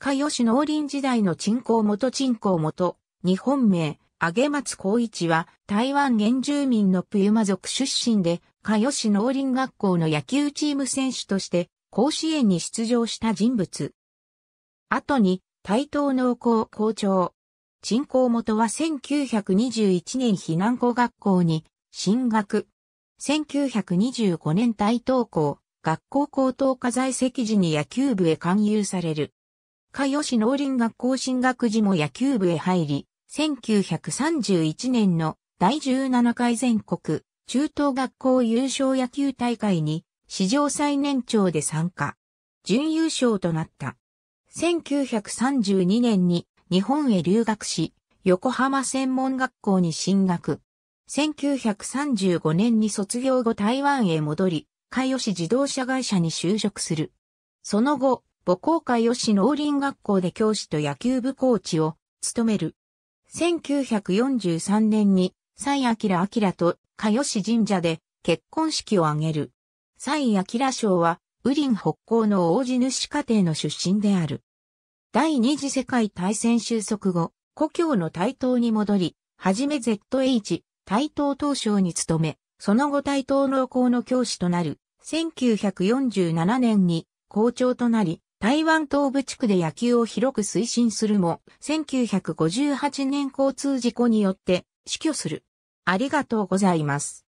嘉義農林時代の鎮江元、日本名、上松光一は、台湾原住民のプユマ族出身で、嘉義農林学校の野球チーム選手として、甲子園に出場した人物。後に、台東農工校長。鎮江元は1921年避難校学校に進学。1925年台東校、学校高等科在籍時に野球部へ勧誘される。嘉義農林学校進学時も野球部へ入り、1931年の第17回全国中等学校優勝野球大会に史上最年長で参加。準優勝となった。1932年に日本へ留学し、横浜専門学校に進学。1935年に卒業後台湾へ戻り、嘉義自動車会社に就職する。その後、母校嘉義農林学校で教師と野球部コーチを務める。1943年に、蔡明彰と嘉義神社で結婚式を挙げる。蔡明賞は、雨林北港の大地主家庭の出身である。第二次世界大戦収束後、故郷の台東に戻り、はじめ ZH、台東東省に勤め、その後台東農工の教師となる、1947年に校長となり、台湾東部地区で野球を広く推進するも、1958年交通事故によって死去する。ありがとうございます。